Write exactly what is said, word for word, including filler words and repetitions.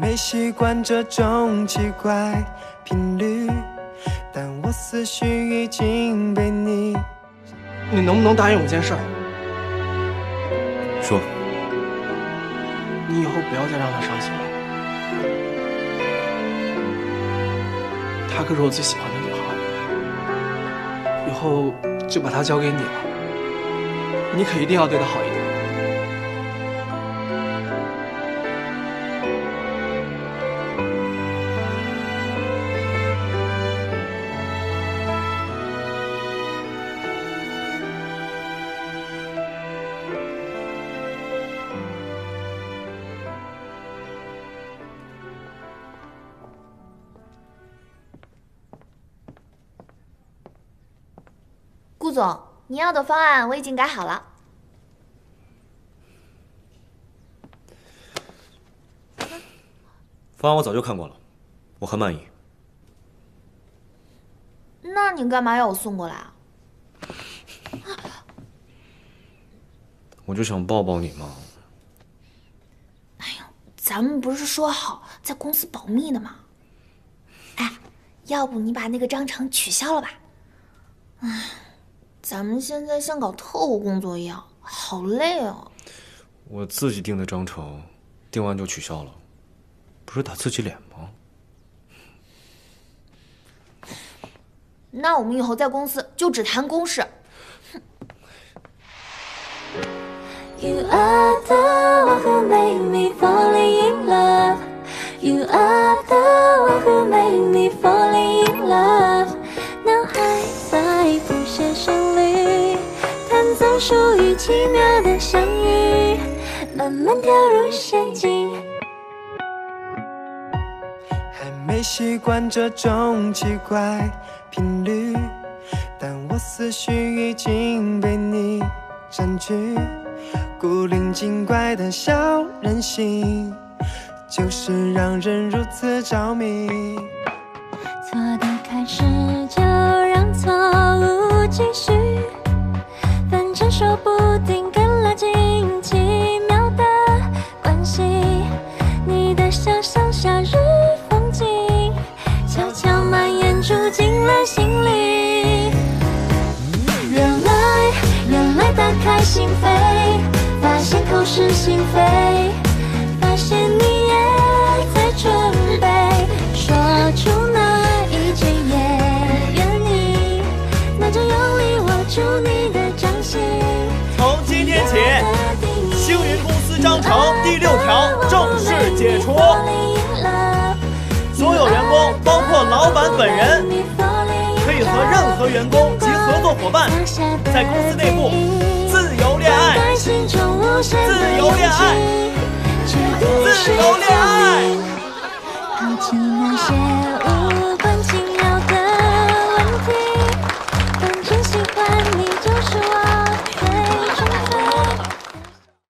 没习惯这种奇怪频率，但我思绪已经被你。你能不能答应我件事儿？说。你以后不要再让他伤心了。她可是我最喜欢的女孩，以后就把她交给你了。你可一定要对她好一点。 顾总，您要的方案我已经改好了。方案我早就看过了，我很满意。那你干嘛要我送过来啊？我就想抱抱你嘛。哎呦，咱们不是说好在公司保密的吗？哎，要不你把那个章程取消了吧？哎。 咱们现在像搞特务工作一样，好累啊！我自己定的章程，定完就取消了，不是打自己脸吗？那我们以后在公司就只谈公事。You are the one who made me falling in love. You are the one who made me falling in love. 在不懈旋律，弹奏属于奇妙的相遇，慢慢掉入陷阱。还没习惯这种奇怪频率，但我思绪已经被你占据。古灵精怪的小任性，就是让人如此着迷。错的开始就让错误。 继续，反正说不定更拉近奇妙的关系。你的笑像夏日风景，悄悄蔓延住进了心里。原来，原来打开心扉，发现口是心非，发现你也在准备说出那一句也愿意，那就有。 祝你的掌心。从今天起，星云公司章程第六条正式解除，所有员工，包括老板本人，可以和任何员工及合作伙伴在公司内部自由恋爱，自由恋爱，自由恋爱。